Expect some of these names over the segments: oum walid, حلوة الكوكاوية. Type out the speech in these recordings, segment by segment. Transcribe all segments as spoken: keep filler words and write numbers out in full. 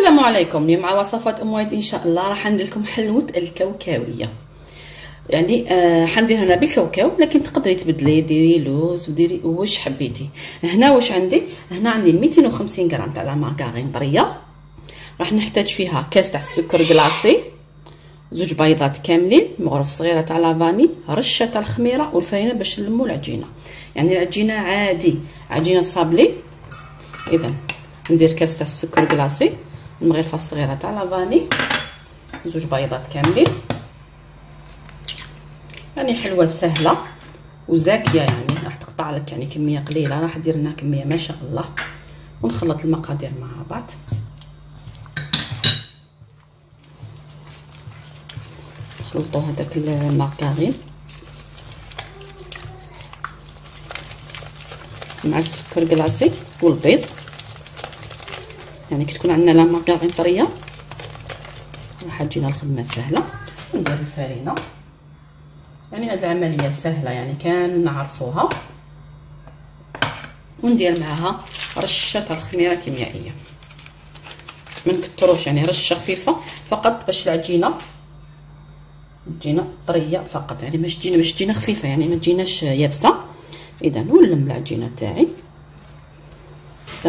السلام عليكم. اليوم مع وصفات أم وليد ان شاء الله راح ندير لكم حلوة الكوكاوية. يعني آه حندير هنا بالكاوكاو، لكن تقدري تبدلي، ديري لوز وديري واش حبيتي. هنا واش عندي، هنا عندي مئتين وخمسين غرام تاع لا مارغرين طريه، راح نحتاج فيها كاس تاع السكر كلاصي، زوج بيضات كاملين، مغرف صغيره تاع لافاني، رشه تاع الخميره والفرينه باش نلموا العجينه. يعني العجينه عادي، عجينه صابلي. اذا ندير كاس تاع السكر كلاصي، المغرفه الصغيره تاع لافاني، زوج بيضات كاملين. يعني حلوه سهله وزاكيه، يعني راح تقطع لك يعني كميه قليله، راح ندير لنا كميه ما شاء الله. ونخلط المقادير مع بعض. نخلطوا هذاك المارغرين مع السكر كلاصي والبيض. يعني كي تكون عندنا لا مارغرين طريه راح تجينا الخدمه سهله. وندير الفرينه، يعني هاد العمليه سهله، يعني كامل نعرفوها. وندير معاها رشه تاع الخميره كيميائيه، ما نكثروش، يعني رشه خفيفه فقط باش العجينه تجينا طريه فقط، يعني باش تجينا باش تجينا خفيفه، يعني ما تجيناش يابسه. اذا نلم العجينه تاعي حتى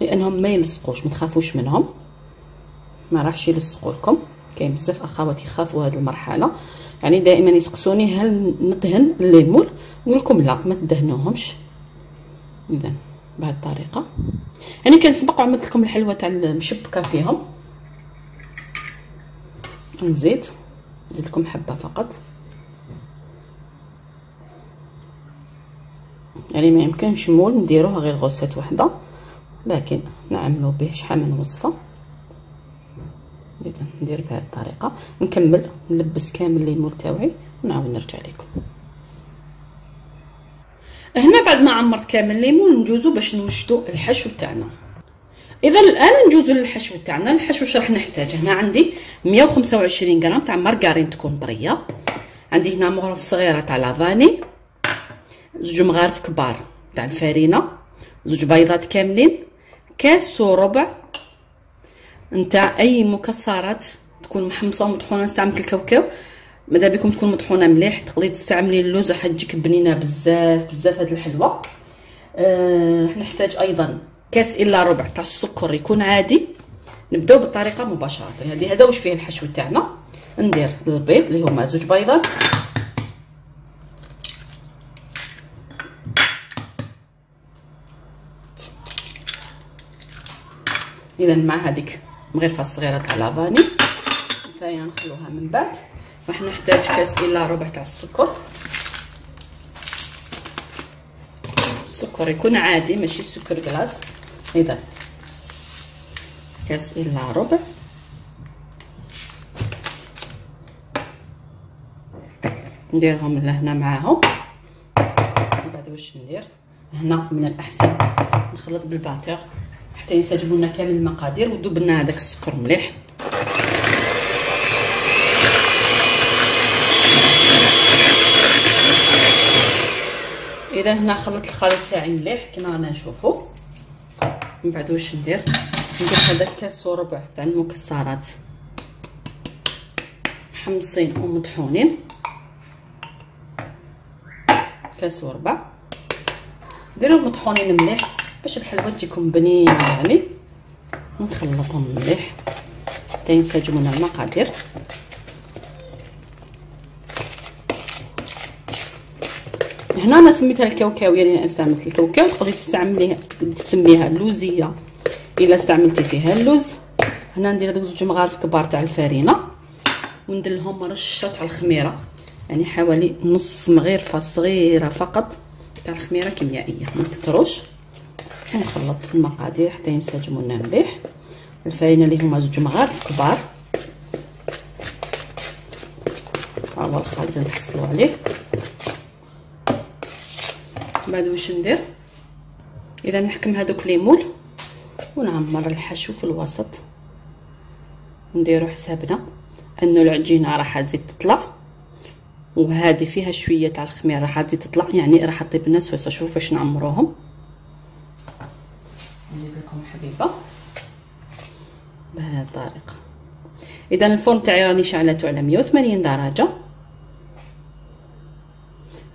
لانهم ما يلصقوش، ما تخافوش منهم، ما راحش يلصقوا لكم. كاين بزاف اخوات يخافوا هاد المرحله، يعني دائما يسقسوني هل ندهن الليمون، نقول لكم لا ما تدهنوهمش. اذا بهذه الطريقه، يعني كنسبق وعملت لكم الحلوه تاع المشبكه فيهم. نزيد نزيد لكم حبه فقط، يعني ما يمكنش مول نديروه غير غوسه وحده، لكن نعملو به شحال من وصفه. اذا ندير بهذه الطريقه، نكمل نلبس كامل الليمون تاوعي ونعاود نرجع لكم. هنا بعد ما عمرت كامل الليمون، نجوزو باش نوجدو الحشو تاعنا. اذا الان نجوزو للحشو تاعنا. الحشو واش راح نحتاج؟ هنا عندي مئة وخمسة وعشرين غرام تاع مارغرين تكون طريه، عندي هنا مغرف صغيره تاع لافاني، زوج مغارف كبار تاع الفرينه، زوج بيضات كاملين، كاس وربع نتاع اي مكسرات تكون محمصه ومطحونه. استعملت الكاوكاو، ماذا بكم تكون مطحونه مليح، تقدري تستعملي اللوز راح تجيك بنينه بزاف بزاف هاد الحلوه. أه نحتاج ايضا كاس الا ربع تاع السكر يكون عادي. نبداو بالطريقه مباشره. هذه هذا واش فيه الحشو تاعنا. ندير البيض اللي هما زوج بيضات، اذا مع هذيك مغرفه صغيره تاع لافاني، الفاينه نخلوها من بعد. راح نحتاج كاس الا ربع تاع السكر، السكر يكون عادي ماشي سكر كلاص. اذا كاس الا ربع، نديرهم لهنا معاهم. من بعد واش ندير هنا، من الاحسن نخلط بالباتور حتى ينسجموا لنا كامل المقادير، وذوب لنا هذاك السكر مليح. اذا هنا خلطت الخليط تاعي مليح كما رانا نشوفوا. من بعد واش ندير، ندير هذاك كاس وربع تاع المكسرات محمصين ومطحونين، كاس وربع، ديروا مطحونين مليح باش الحلوه تجيكم بنينه، يعني نخلطهم مليح حتى ينسجموا لنا المقادير. هنا انا سميتها الكوكاويه لان استعملت الكوكاو، تقدري تستعمليها تسميها اللوزيه الا استعملتي فيها اللوز. هنا ندير هذوك زوج مغارف كبار تاع الفرينه، وندلهم رشه تاع الخميره، يعني حوالي نص مغرفه صغيره فقط تاع الخميره كيميائيه، ما نكثروش. ونخلط المقادير حتى ينسجموا لنا مليح. الفرينه اللي هما زوج مغارف كبار. ها هو الخليط نحصلوا عليه. بعد واش ندير؟ اذا نحكم هذوك ليمول ونعمر الحشو في الوسط، نديرو حسابنا انه العجينه راح تزيد تطلع، وهذه فيها شويه تاع الخميره راح تزيد تطلع، يعني راح تطيب الناس واسا. شوفوا فاش نعمروهم. نزيد لكم حبيبه بهذه الطريقه. اذا الفرن تاعي راني شعلته على مية وثمانين درجه،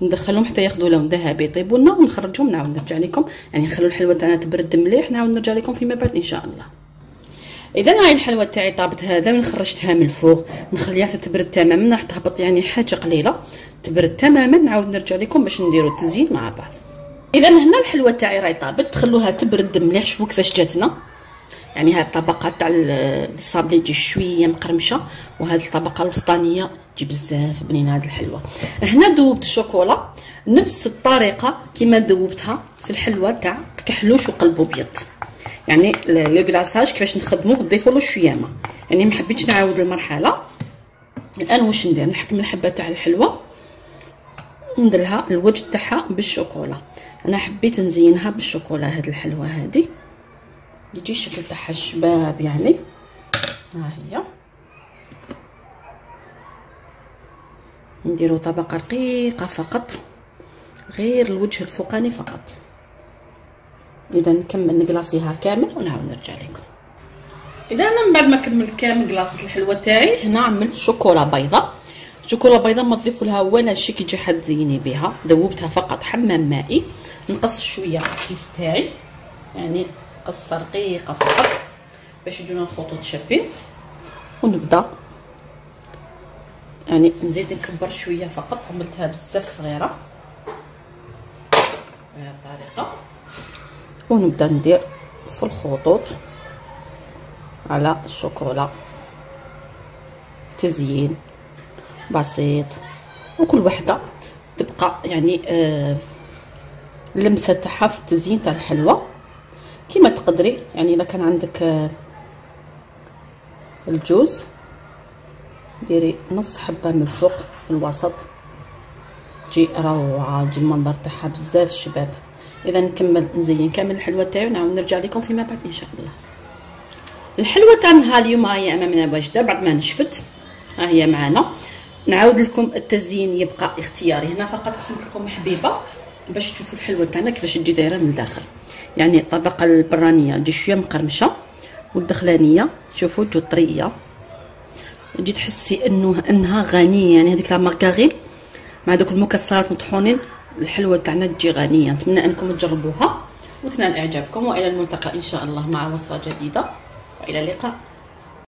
ندخلهم حتى ياخذوا لون ذهبي يطيبوا لنا، ونخرجهم نعاود نرجع لكم، يعني نخلو الحلوه تاعنا تبرد مليح، نعاود نرجع لكم فيما بعد ان شاء الله. اذا هاي الحلوه تاعي طابت هذا، من خرجتها من الفوق نخليها تبرد تماما، راح تهبط يعني حاجه قليله تبرد تماما، نعاود نرجع لكم باش نديروا التزيين مع بعض. اذا هنا الحلوه تاعي راهي طابت، خلوها تبرد مليح. شوفوا كيفاش جاتنا، يعني هاد الطبقه تاع الصابلي تجي شويه مقرمشه، وهاد الطبقه الوسطانيه تجي بزاف بنينه هاد الحلوه. هنا ذوبت الشوكولا نفس الطريقه كيما ذوبتها في الحلوه تاع كحلوش وقلب ابيض، يعني لو كلاصاج كيفاش نخدموه نضيفوا له شويه ما، يعني ما حبيتش نعاود المرحله. الان واش ندير؟ نحكم الحبه تاع الحلوه ونديرلها الوجه تاعها بالشوكولا. انا حبيت نزينها بالشوكولا هاد الحلوه هادي، يجي الشكل تاعها الشباب، يعني ها هي. نديرو طبقه رقيقه فقط، غير الوجه الفوقاني فقط. اذا نكمل نكلاصيها كامل ونعاود نرجع لكم. اذا انا من بعد ما كملت كامل كلاصه الحلوه تاعي، هنا عملت شوكولا بيضه. شوكولا بيضه ما تضيفوا لها ولا شي، كي تجي حتزيني بها. ذوبتها فقط حمام مائي، نقص شويه الكيس تاعي، يعني قصه رقيقه فقط باش يجونا الخطوط شابين، ونبدا يعني نزيد نكبر شويه فقط. عملتها بزاف صغيره بهذه الطريقه، ونبدا ندير في الخطوط على الشوكولا تزيين بسيط، وكل وحده تبقى يعني آه اللمسه تاعها في التزيين تاع الحلوه كما تقدري. يعني الا كان عندك الجوز ديري نص حبه من الفوق في الوسط، تجي روعه، تجي المنظر تاعها بزاف شباب. اذا نكمل نزين كامل الحلوه تاعي ونعاود نرجع لكم فيما بعد ان شاء الله. الحلوه تاع نهار اليوم ها هي امامنا واجده بعد ما نشفت، ها هي معنا. نعاود لكم التزيين يبقى اختياري. هنا فقط قسمت لكم حبيبه باش تشوفوا الحلوه تاعنا كيفاش تجي دايره من الداخل، يعني الطبقه البرانيه تجي شويه مقرمشه، والدخلانيه شوفوا تجي طريه، تجي تحسي انه انها غنيه، يعني هذيك لا مارغارين مع دوك المكسرات مطحونين، الحلوه تاعنا تجي غنيه. نتمنى انكم تجربوها وتنال اعجابكم، والى الملتقى ان شاء الله مع وصفه جديده، والى اللقاء.